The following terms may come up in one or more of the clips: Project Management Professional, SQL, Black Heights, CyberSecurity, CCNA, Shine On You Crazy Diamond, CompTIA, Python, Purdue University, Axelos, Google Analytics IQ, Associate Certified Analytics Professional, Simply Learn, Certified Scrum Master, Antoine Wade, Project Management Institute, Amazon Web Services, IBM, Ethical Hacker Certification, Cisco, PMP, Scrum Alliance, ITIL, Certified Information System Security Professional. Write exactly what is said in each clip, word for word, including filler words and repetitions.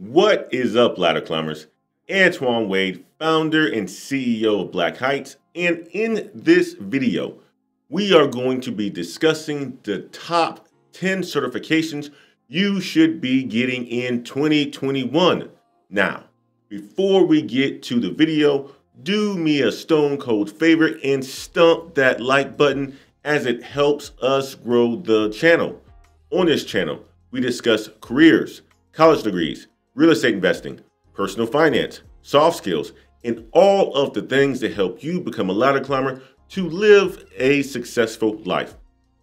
What is up, ladder climbers? Antoine Wade, founder and C E O of Black Heights, and in this video, we are going to be discussing the top ten certifications you should be getting in twenty twenty-one. Now, before we get to the video, do me a stone cold favor and stomp that like button as it helps us grow the channel. On this channel, we discuss careers, college degrees, real estate investing, personal finance, soft skills, and all of the things that help you become a ladder climber to live a successful life.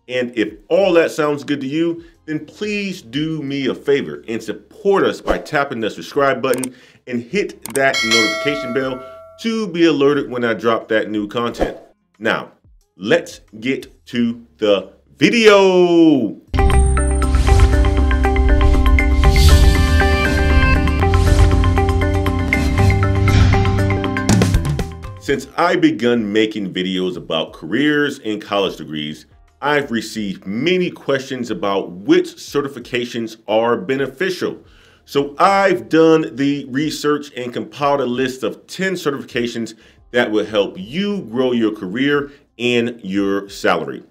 And if all that sounds good to you, then please do me a favor and support us by tapping the subscribe button and hit that notification bell to be alerted when I drop that new content. Now, let's get to the video. Since I begun making videos about careers and college degrees, I've received many questions about which certifications are beneficial. So I've done the research and compiled a list of ten certifications that will help you grow your career and your salary.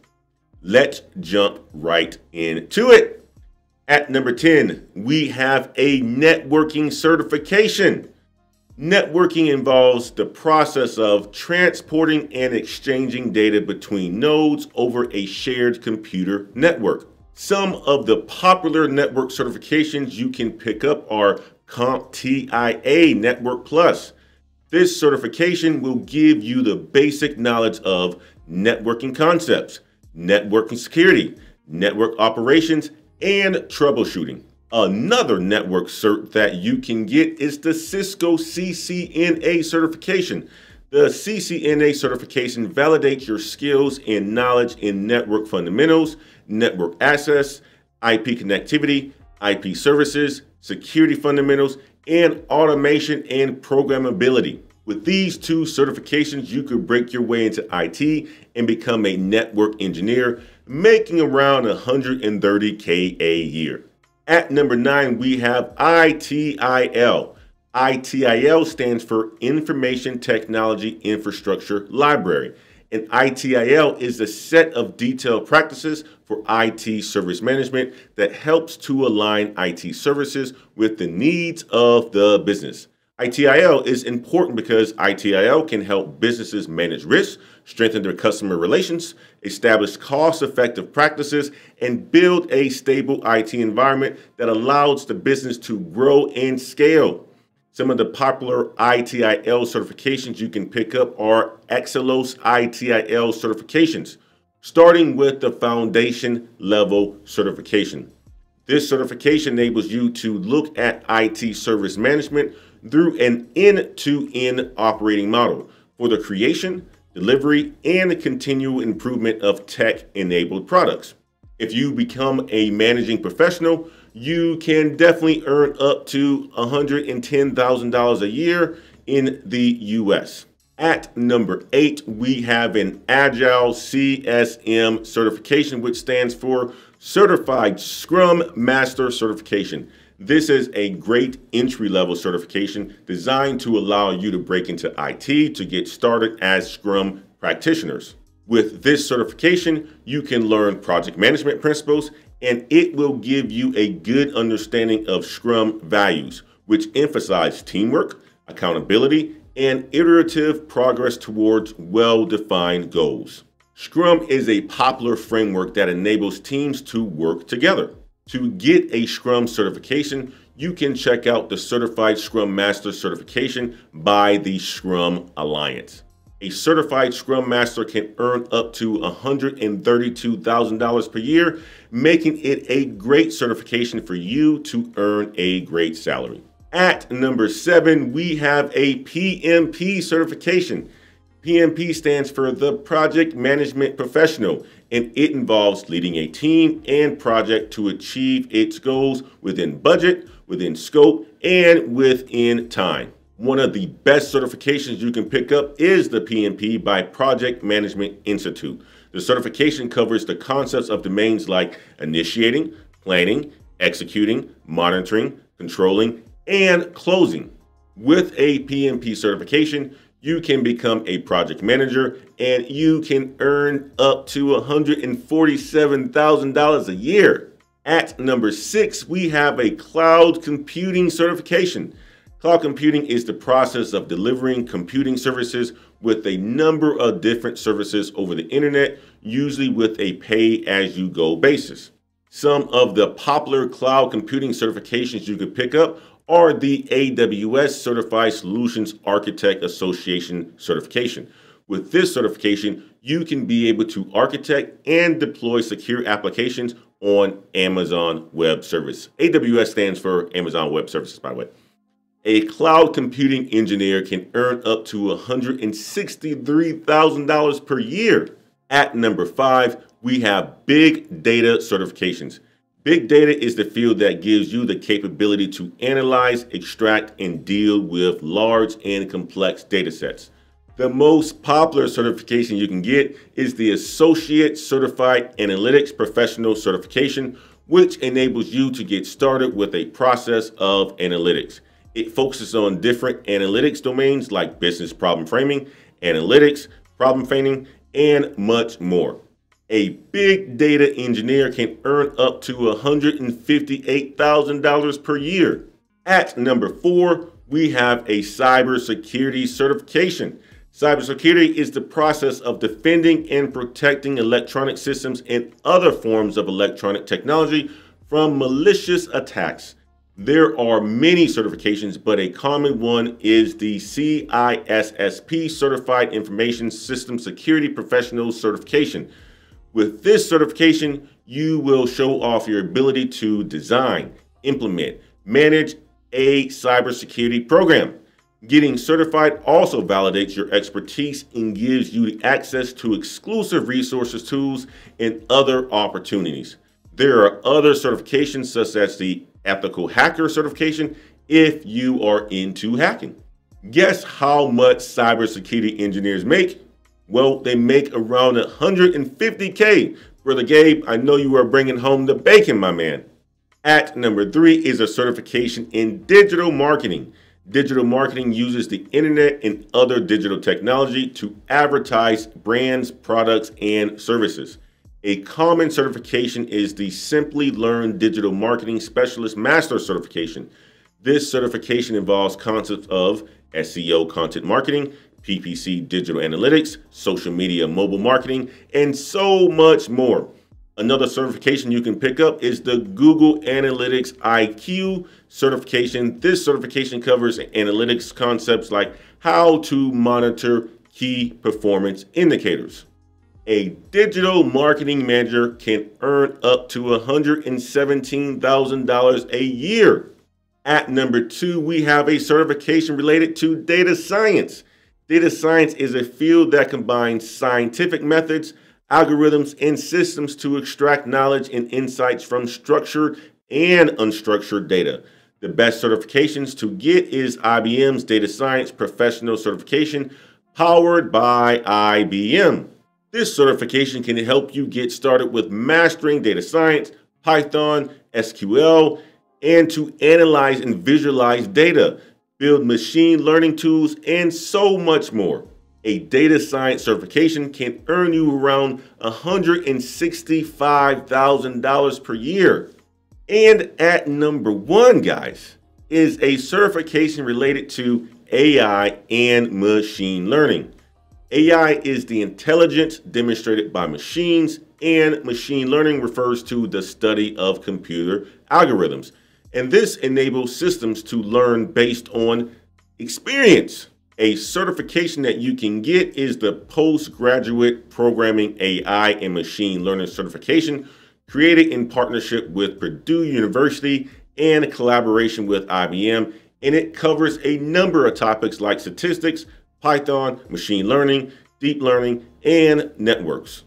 Let's jump right into it. At number ten, we have a networking certification. Networking involves the process of transporting and exchanging data between nodes over a shared computer network. Some of the popular network certifications you can pick up are CompTIA Network plus. This certification will give you the basic knowledge of networking concepts, networking security, network operations, and troubleshooting. Another network cert that you can get is the Cisco C C N A certification. The C C N A certification validates your skills and knowledge in network fundamentals, network access, I P connectivity, I P services, security fundamentals, and automation and programmability. With these two certifications, you could break your way into I T and become a network engineer, making around one hundred thirty K a year. At number nine, we have I T I L. I T I L stands for Information Technology Infrastructure Library. And I T I L is a set of detailed practices for I T service management that helps to align I T services with the needs of the business. I T I L is important because I T I L can help businesses manage risk, strengthen their customer relations, establish cost-effective practices, and build a stable I T environment that allows the business to grow and scale. Some of the popular I T I L certifications you can pick up are Axelos I T I L certifications, starting with the foundation level certification. This certification enables you to look at I T service management through an end-to-end operating model for the creation, delivery, and the continual improvement of tech-enabled products. If you become a managing professional, you can definitely earn up to one hundred ten thousand dollars a year in the U S. At number eight, we have an Agile C S M certification, which stands for Certified Scrum Master certification. This is a great entry-level certification designed to allow you to break into I T to get started as Scrum practitioners. With this certification, you can learn project management principles, and it will give you a good understanding of Scrum values, which emphasize teamwork, accountability, and iterative progress towards well-defined goals. Scrum is a popular framework that enables teams to work together. To get a Scrum certification, you can check out the Certified Scrum Master certification by the Scrum Alliance. A Certified Scrum Master can earn up to one hundred thirty-two thousand dollars per year, making it a great certification for you to earn a great salary. At number seven, we have a P M P certification. P M P stands for the Project Management Professional, and it involves leading a team and project to achieve its goals within budget, within scope, and within time. One of the best certifications you can pick up is the P M P by Project Management Institute. The certification covers the concepts of domains like initiating, planning, executing, monitoring, controlling, And closing, with a P M P certification, you can become a project manager and you can earn up to one hundred forty-seven thousand dollars a year. At number six, we have a cloud computing certification. Cloud computing is the process of delivering computing services with a number of different services over the internet, usually with a pay-as-you-go basis. Some of the popular cloud computing certifications you could pick up are the A W S Certified Solutions Architect Association certification. With this certification, you can be able to architect and deploy secure applications on Amazon Web Services. A W S stands for Amazon Web Services, by the way. A cloud computing engineer can earn up to one hundred sixty-three thousand dollars per year. At number five, we have big data certifications. Big data is the field that gives you the capability to analyze, extract, and deal with large and complex data sets. The most popular certification you can get is the Associate Certified Analytics Professional certification, which enables you to get started with a process of analytics. It focuses on different analytics domains like business problem framing, analytics, problem framing, and much more. A big data engineer can earn up to one hundred fifty-eight thousand dollars per year. At number four, we have a cybersecurity certification. Cybersecurity is the process of defending and protecting electronic systems and other forms of electronic technology from malicious attacks. There are many certifications, but a common one is the C I S S P Certified Information System Security Professional certification. With this certification, you will show off your ability to design, implement, manage a cybersecurity program. Getting certified also validates your expertise and gives you access to exclusive resources, tools, and other opportunities. There are other certifications such as the Ethical Hacker Certification if you are into hacking. Guess how much cybersecurity engineers make? Well, they make around one hundred fifty K. Brother Gabe, I know you are bringing home the bacon, my man. At number three is a certification in digital marketing. Digital marketing uses the internet and other digital technology to advertise brands, products, and services. A common certification is the Simply Learn Digital Marketing Specialist Master certification. This certification involves concepts of S E O content marketing, P P C digital analytics, social media mobile marketing, and so much more. Another certification you can pick up is the Google Analytics I Q certification. This certification covers analytics concepts like how to monitor key performance indicators. A digital marketing manager can earn up to one hundred seventeen thousand dollars a year. At number two, we have a certification related to data science. Data science is a field that combines scientific methods, algorithms, and systems to extract knowledge and insights from structured and unstructured data. The best certifications to get is I B M's Data Science Professional Certification, powered by I B M. This certification can help you get started with mastering data science, Python, S Q L, and to analyze and visualize data, build machine learning tools, and so much more. A data science certification can earn you around one hundred sixty-five thousand dollars per year. And at number one, guys, is a certification related to A I and machine learning. A I is the intelligence demonstrated by machines, and machine learning refers to the study of computer algorithms. And this enables systems to learn based on experience. A certification that you can get is the Postgraduate Programming A I and Machine Learning certification, created in partnership with Purdue University and collaboration with I B M. And it covers a number of topics like statistics, Python, machine learning, deep learning, and networks.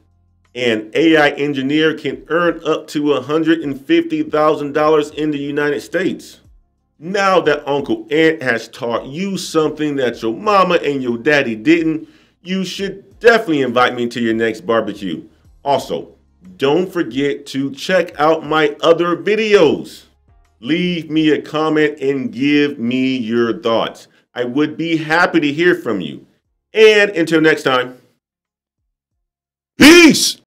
An A I engineer can earn up to one hundred fifty thousand dollars in the United States. Now that Uncle Ant has taught you something that your mama and your daddy didn't, you should definitely invite me to your next barbecue. Also, don't forget to check out my other videos. Leave me a comment and give me your thoughts. I would be happy to hear from you. And until next time, peace!